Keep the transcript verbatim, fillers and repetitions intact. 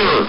two.